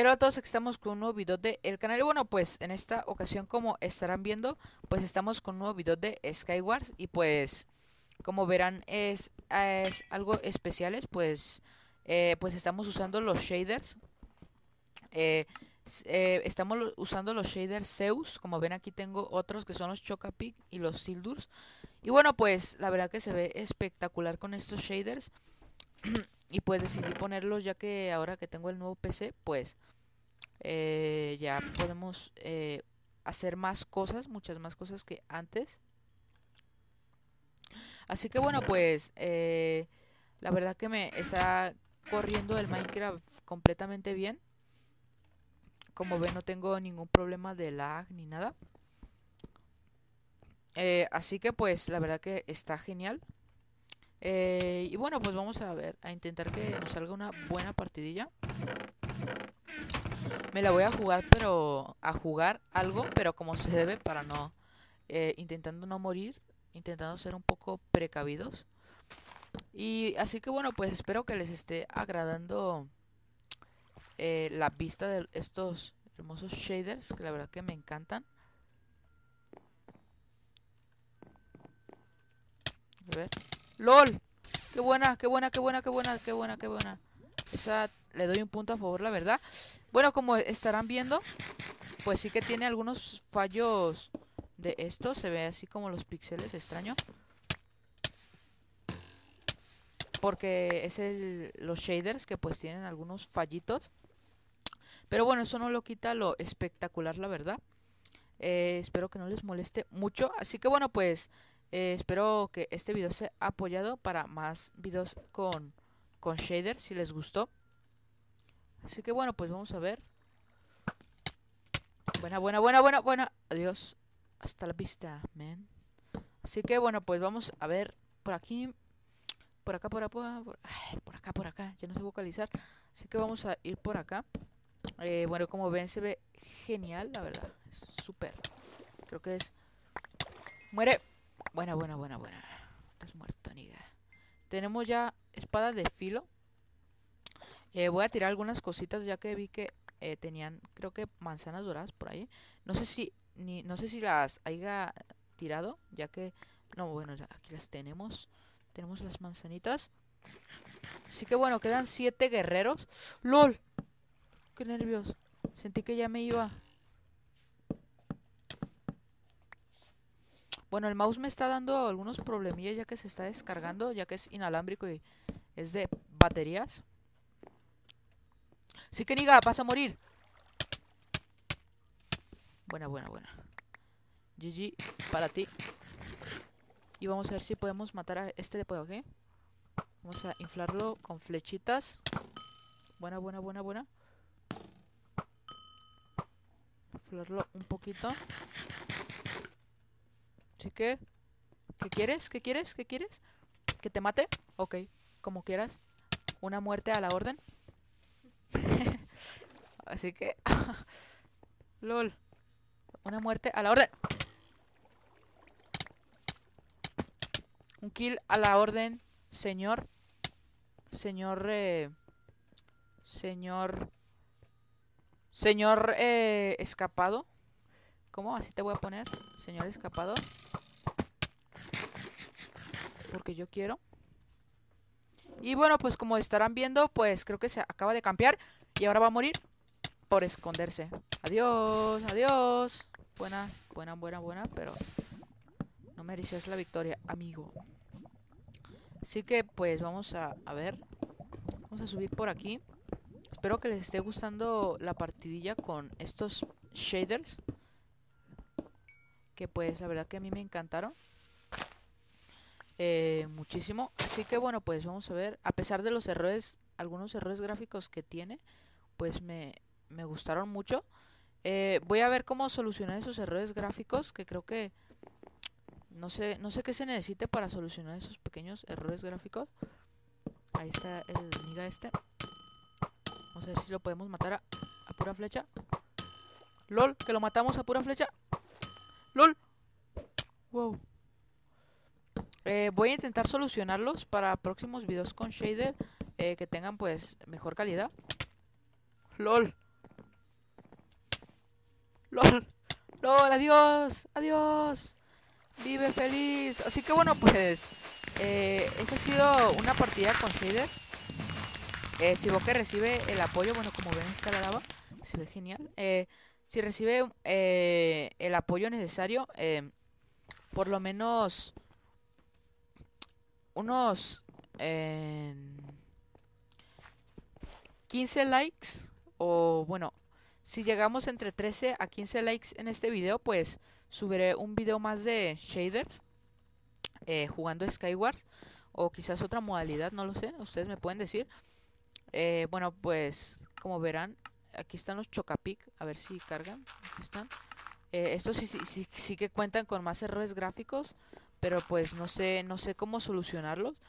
Hola a todos, aquí estamos con un nuevo video del canal. Y bueno, pues en esta ocasión, como estarán viendo, pues estamos con un nuevo video de Skywars. Y pues, como verán, es algo especial. Pues estamos usando los shaders. Estamos usando los shaders Zeus. Como ven, aquí tengo otros que son los Chocapic y los Sildurs. Y bueno, pues la verdad que se ve espectacular con estos shaders. Y pues decidí ponerlos, ya que ahora que tengo el nuevo PC, pues ya podemos hacer más cosas, muchas más cosas que antes. Así que bueno, pues la verdad que me está corriendo el Minecraft completamente bien. Como ven, no tengo ningún problema de lag ni nada. Así que pues la verdad que está genial. Y bueno, pues vamos a ver, a intentar que nos salga una buena partidilla. Me la voy a jugar, pero a jugar algo, pero como se debe, para no intentando no morir, intentando ser un poco precavidos. Y así que bueno, pues espero que les esté agradando la vista de estos hermosos shaders, que la verdad que me encantan. A ver. ¡Lol! ¡Qué buena, qué buena, qué buena, qué buena, qué buena, qué buena! Esa le doy un punto a favor, la verdad. Bueno, como estarán viendo, pues sí que tiene algunos fallos de esto. Se ve así como los píxeles, extraño. Porque es los shaders que pues tienen algunos fallitos. Pero bueno, eso no lo quita lo espectacular, la verdad. Espero que no les moleste mucho. Así que bueno, pues... espero que este video sea apoyado para más videos con shader, si les gustó. Así que bueno, pues vamos a ver. Buena, buena, buena, buena, buena. Adiós. Hasta la vista, man. Así que bueno, pues vamos a ver por aquí. Por acá, por acá, por acá, por acá. Ya no sé vocalizar. Así que vamos a ir por acá. Bueno, como ven, se ve genial, la verdad. Es súper. Creo que es... Muere. Buena, buena, buena, buena. Estás muerto, niga. Tenemos ya espada de filo. Voy a tirar algunas cositas, ya que vi que tenían, creo que manzanas doradas por ahí. No sé si las haya tirado, ya que... No, bueno, ya aquí las tenemos. Tenemos las manzanitas. Así que bueno, quedan 7 guerreros. ¡Lol! ¡Qué nervios! Sentí que ya me iba... Bueno, el mouse me está dando algunos problemillas, ya que se está descargando, ya que es inalámbrico y es de baterías. Sí que niga, vas a morir. Buena, buena, buena. GG para ti. Y vamos a ver si podemos matar a este de por aquí. Vamos a inflarlo con flechitas. Buena, buena, buena, buena. Inflarlo un poquito. Así que, ¿qué quieres? ¿Qué quieres? ¿Qué quieres? ¿Que te mate? Ok, como quieras. Una muerte a la orden. Así que... LOL. Una muerte a la orden. Un kill a la orden, señor. Señor escapado. ¿Cómo? Así te voy a poner, señor escapado. Porque yo quiero. Y bueno, pues como estarán viendo, pues creo que se acaba de campear. Y ahora va a morir por esconderse. Adiós, adiós. Buena, buena, buena, buena. Pero no mereces la victoria, amigo. Así que pues vamos a ver. Vamos a subir por aquí. Espero que les esté gustando la partidilla con estos shaders, que pues la verdad que a mí me encantaron. Muchísimo. Así que bueno, pues vamos a ver. A pesar de los errores, algunos errores gráficos que tiene, pues me gustaron mucho. Voy a ver cómo solucionar esos errores gráficos, que creo que no sé qué se necesite para solucionar esos pequeños errores gráficos. Ahí está el niga este. Vamos a ver si lo podemos matar a pura flecha. LOL, que lo matamos a pura flecha. LOL. Wow. Voy a intentar solucionarlos para próximos videos con shader que tengan pues mejor calidad. LOL. LOL. LOL, adiós. Adiós. Vive feliz. Así que bueno, pues esta ha sido una partida con shaders. Si Bokeh recibe el apoyo, bueno, como ven, está la lava. Se ve genial. Si recibe el apoyo necesario, por lo menos unos 15 likes. O bueno, si llegamos entre 13 a 15 likes en este video, pues subiré un video más de shaders jugando Skywars. O quizás otra modalidad, no lo sé. Ustedes me pueden decir. Bueno, pues como verán, aquí están los Chocapic, a ver si cargan. Aquí están. Estos sí que cuentan con más errores gráficos, pero pues no sé cómo solucionarlos.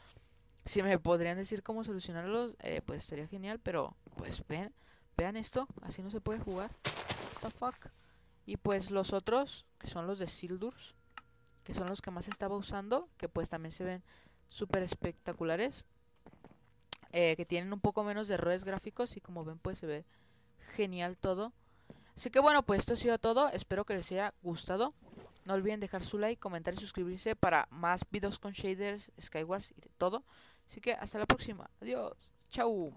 Si me podrían decir cómo solucionarlos, pues sería genial. Pero pues vean esto, así no se puede jugar. What the fuck. Y pues los otros, que son los de Sildurs, que son los que más estaba usando, que pues también se ven súper espectaculares, que tienen un poco menos de errores gráficos y como ven pues se ve genial todo. Así que bueno, pues esto ha sido todo. Espero que les haya gustado. No olviden dejar su like, comentar y suscribirse para más videos con shaders, Skywars y de todo. Así que hasta la próxima. Adiós. Chau.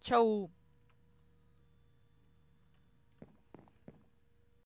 Chau.